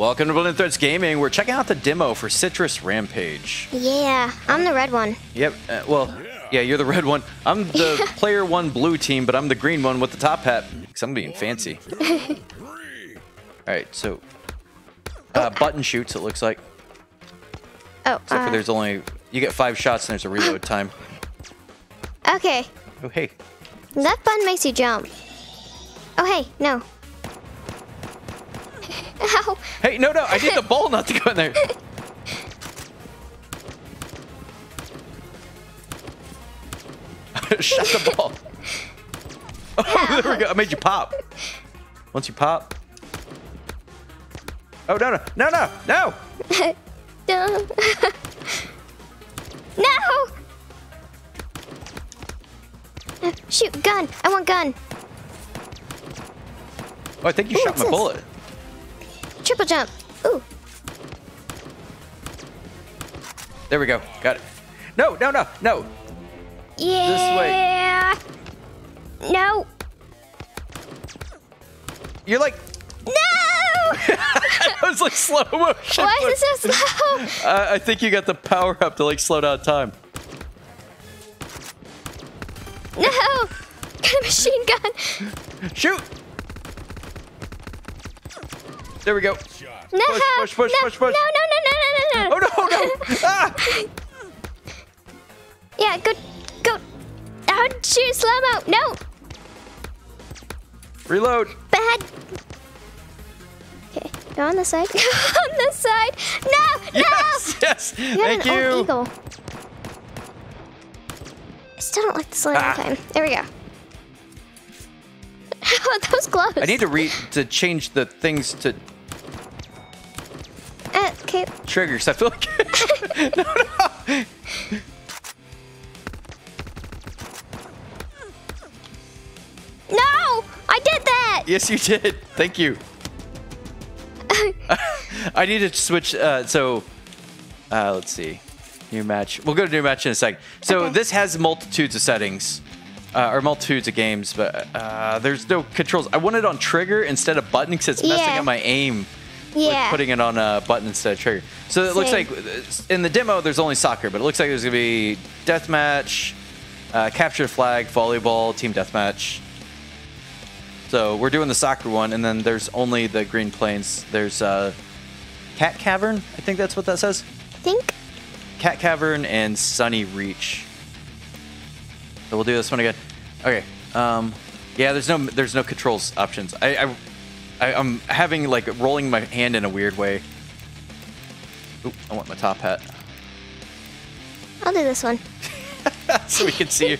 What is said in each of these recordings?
Welcome to Blood and Threats Gaming. We're checking out the demo for Citrus Rampage. Yeah, I'm the red one. Yep, yeah, you're the red one. I'm the player one blue team, but I'm the green one with the top hat. 'Cause I'm being fancy. Alright, so... button shoots, it looks like. Oh, except for there's only... You get 5 shots and there's a reload time. Okay. Oh, hey. That button makes you jump. Oh, hey, no. Ow. Hey, no, no, I need the ball not to go in there. Shut the ball. Oh, there we go. I made you pop. Once you pop. Oh, no, no, no, no, no. No. No. Shoot, gun. I want gun. Oh, I think you shot my bullet. Triple jump. Ooh. There we go. Got it. No, no, no, no. Yeah. This way. No. You're like... No! That was like slow motion. Why is it so slow? I think you got the power up to like slow down time. No! Got a machine gun. Shoot! There we go. No, push, push, no, push, push, push. No, no, no, no, no, no. Oh, no, no. Ah. Yeah, go, go. Oh, shoot, slow-mo. No. Reload. Bad. Okay, go on this side. Go on this side. No, yes, no. Yes, yes. Thank you. Old eagle. I still don't like the sliding time. There we go. Oh, that was close. I need to change the things to okay. Triggers. I feel like no, no. No, I did that. Yes, you did. Thank you. I need to switch. Let's see. New match. We'll go to new match in a second. So okay. This has multitudes of settings. Or multitudes of games, but there's no controls. I want it on trigger instead of button because it's messing up my aim. Yeah. Like putting it on a button instead of trigger. So it looks like in the demo there's only soccer, but it looks like there's gonna be deathmatch, capture flag, volleyball, team deathmatch. So we're doing the soccer one, and then there's only the green plains. There's Cat Cavern, I think that's what that says. Cat Cavern and Sunny Reach. So we'll do this one again. Okay. Yeah, there's no controls options. I'm having like rolling my hand in a weird way. Oop, I want my top hat. I'll do this one. So we can see you.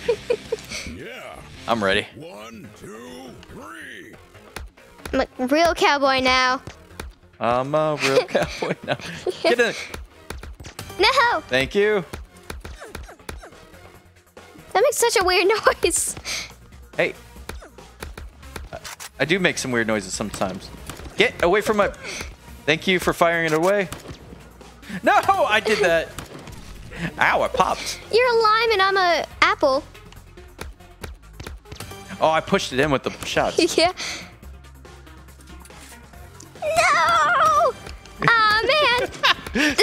Yeah. I'm ready. 1, 2, 3. I'm a real cowboy now. I'm a real cowboy now. Get in. No. Thank you. That makes such a weird noise. Hey. I do make some weird noises sometimes. Get away from my... Thank you for firing it away. No! I did that. Ow, I popped. You're a lime and I'm a apple. Oh, I pushed it in with the shots. Yeah. No! Aw, man.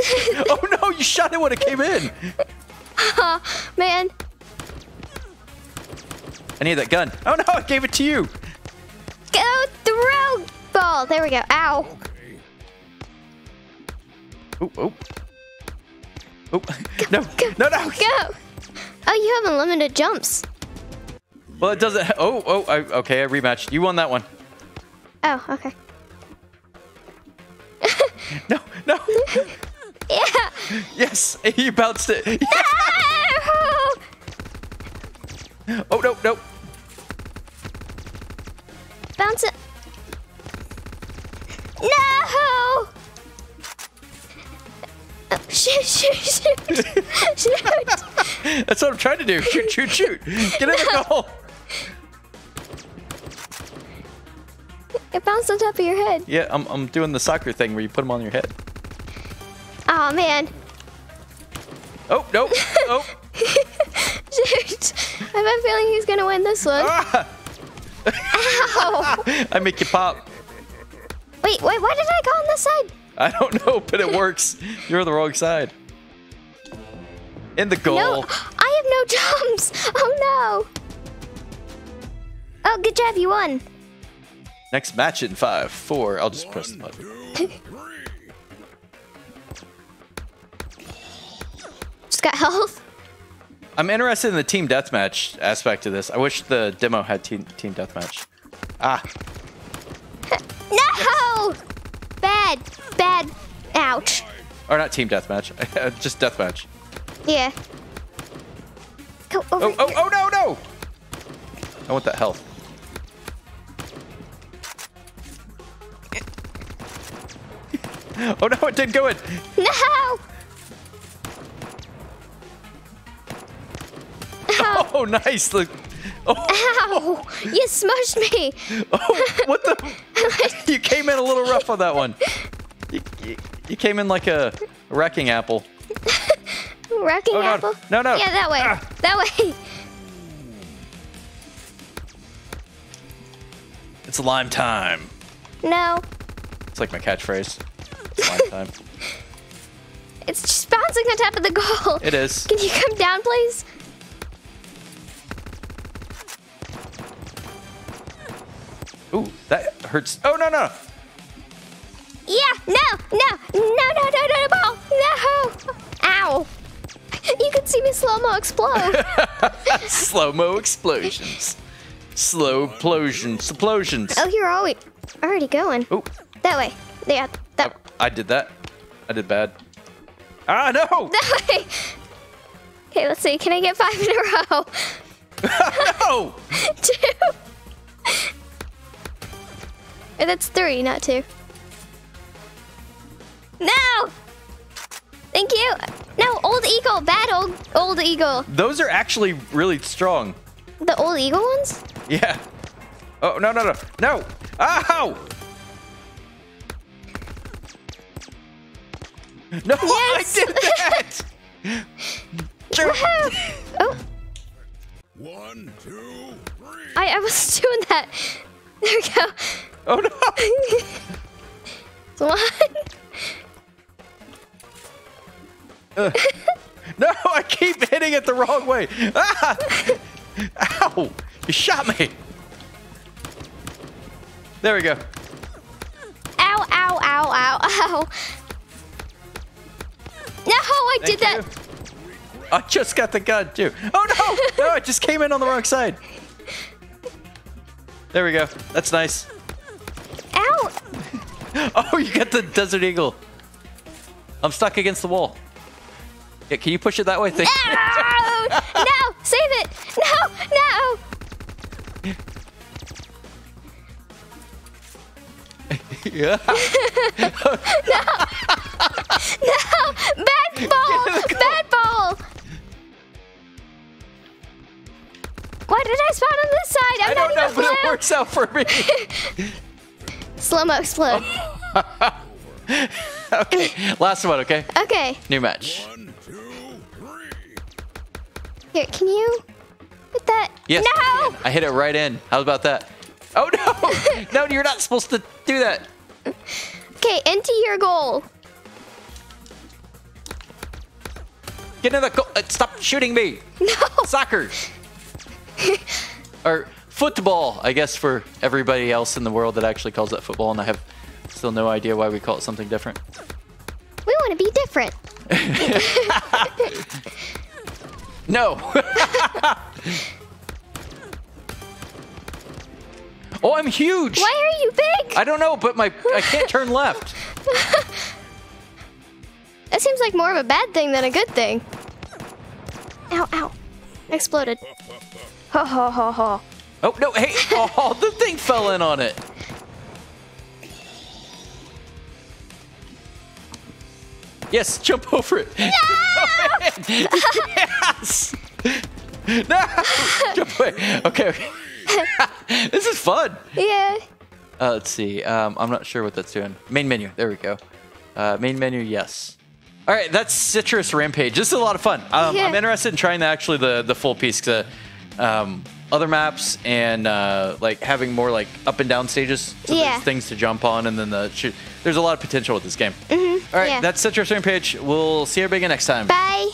Oh, no, you shot it when it came in. Aw, man. I need that gun. Oh no, I gave it to you. Go through ball. There we go. Ow. Oh, oh. Oh. No. Go, no, no. Go. Oh, you have unlimited jumps. Well, it doesn't. Oh, oh. Okay, I rematched. You won that one. Oh, okay. No, no. Yeah. Yes, you bounced it. No! Oh, no, no. Bounce it. No! Oh, shoot, shoot, shoot. Shoot. That's what I'm trying to do. Shoot, shoot, shoot. Get in the goal. It bounced on top of your head. Yeah, I'm doing the soccer thing where you put them on your head. Oh, man. Oh, no. Oh. Shoot. I have a feeling he's gonna win this one. Ah! Ow! I make you pop. Wait, wait, why did I go on this side? I don't know, but it works. You're on the wrong side. In the goal. No, I have no jumps. Oh no. Oh, good job, you won. Next match in 5, 4. I'll just press the button. Just got health. I'm interested in the team deathmatch aspect of this. I wish the demo had team deathmatch. Ah. No! Bad. Bad. Ouch. Or not team deathmatch. Just deathmatch. Yeah. Go over here. Oh, no, no! I want that health. Oh, no, it didn't go in. No! Ow. Oh, nice! Look. Oh. Ow! You smushed me! Oh, what the? You came in a little rough on that one. You came in like a wrecking apple. Wrecking apple? No, no. Yeah, that way. Ah. That way. It's lime time. No. It's like my catchphrase. It's lime time. It's just bouncing on top of the goal. It is. Can you come down, please? Ooh, that hurts. Oh, no, no. Yeah, no, ball. No. Ow. You can see me slow-mo explode. Slow-mo explosions. Slow-plosions. Explosions. Oh, you're already going. Ooh. That way. Yeah, that. I did that. I did bad. Ah, no. That way. Okay, let's see. Can I get 5 in a row? No. 2. That's 3, not 2. No! Thank you. No, old eagle. Bad old eagle. Those are actually really strong. The old eagle ones? Yeah. Oh, no, no, no. No! Ow! No, yes. I did that! Woohoo! Oh. 1, 2, 3. I was doing that. There we go. Oh no! 1. No, I keep hitting it the wrong way. Ah! Ow! You shot me. There we go. Ow! Ow! Ow! Ow! Ow! No, I did that. I just got the gun too. Oh no! No, I just came in on the wrong side. There we go. That's nice. Ow! Oh, you got the Desert Eagle. I'm stuck against the wall. Yeah, can you push it that way? Thank no! No! Save it! No! No! Yeah. No! No! Bad ball! Bad ball! Why did I spawn on this side? I'm not even blue. I don't know, but it works out for me. Slow-mo explode. Okay, last one, okay? Okay. New match. 1, 2, 3. Here, can you hit that? Yes. No! I hit it right in. How about that? Oh, no! No, you're not supposed to do that. Okay, into your goal. Get in the goal. Stop shooting me. No. Soccer. Or football, I guess, for everybody else in the world that actually calls that football, and I have still no idea why we call it something different. We want to be different. No. Oh, I'm huge. Why are you big? I don't know, but I can't turn left. That seems like more of a bad thing than a good thing. Ow, ow. Exploded. Ho, ho, ho, ho. Oh, no, hey, oh, the thing fell in on it. Yes, jump over it. No! Yes! No! Jump away. Okay, okay. This is fun. Yeah. Let's see. I'm not sure what that's doing. Main menu. There we go. Main menu, yes. All right, that's Citrus Rampage. This is a lot of fun. Yeah. I'm interested in trying actually the full piece because other maps and like having more like up and down stages, so there's things to jump on, and then the shoot. There's a lot of potential with this game. All right, that's Citrus Rampage. We'll see everybody again next time. Bye.